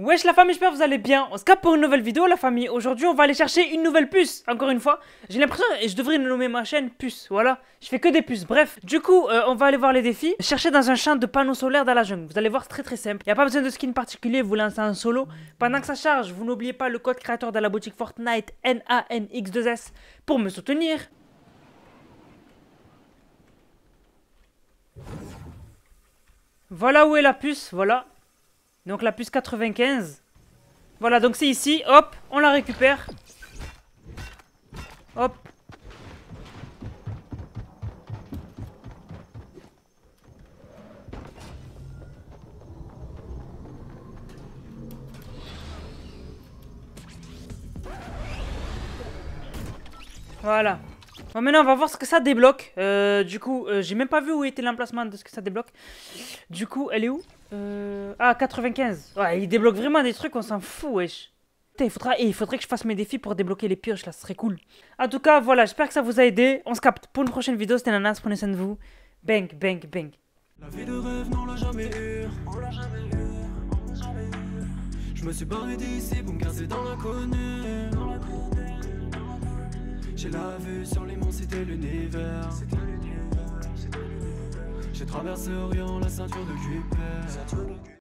Wesh la famille, j'espère que vous allez bien. On se capte pour une nouvelle vidéo la famille. Aujourd'hui on va aller chercher une nouvelle puce. Encore une fois, j'ai l'impression et je devrais nommer ma chaîne puce. Voilà, je fais que des puces. Bref, du coup on va aller voir les défis. Cherchez dans un champ de panneaux solaires dans la jungle. Vous allez voir, c'est très simple. Il n'y a pas besoin de skin particulier, vous lancez un solo. Pendant que ça charge, vous n'oubliez pas le code créateur de la boutique Fortnite NANX2S pour me soutenir. Voilà où est la puce, voilà. Donc la puce 95. Voilà, donc c'est ici. Hop, on la récupère. Hop. Voilà. Bon, maintenant on va voir ce que ça débloque. J'ai même pas vu où était l'emplacement de ce que ça débloque. Du coup, elle est où? Ah, 95. Ouais, il débloque vraiment des trucs, on s'en fout, wesh. Putain, il faudrait que je fasse mes défis pour débloquer les pioches, là, ce serait cool. En tout cas, voilà, j'espère que ça vous a aidé. On se capte pour une prochaine vidéo, c'était Nanass, prenez soin de vous. Bang, bang, bang. La vie de rêve, non, on l'a jamais eu. On l'a jamais eu, on l'a jamais eu. Je me suis barré d'ici pour me casser dans l'inconnu. Dans l'inconnu. J'ai la vue sur l'immensité de l'univers. J'ai traversé Orient, la ceinture de Kuiper.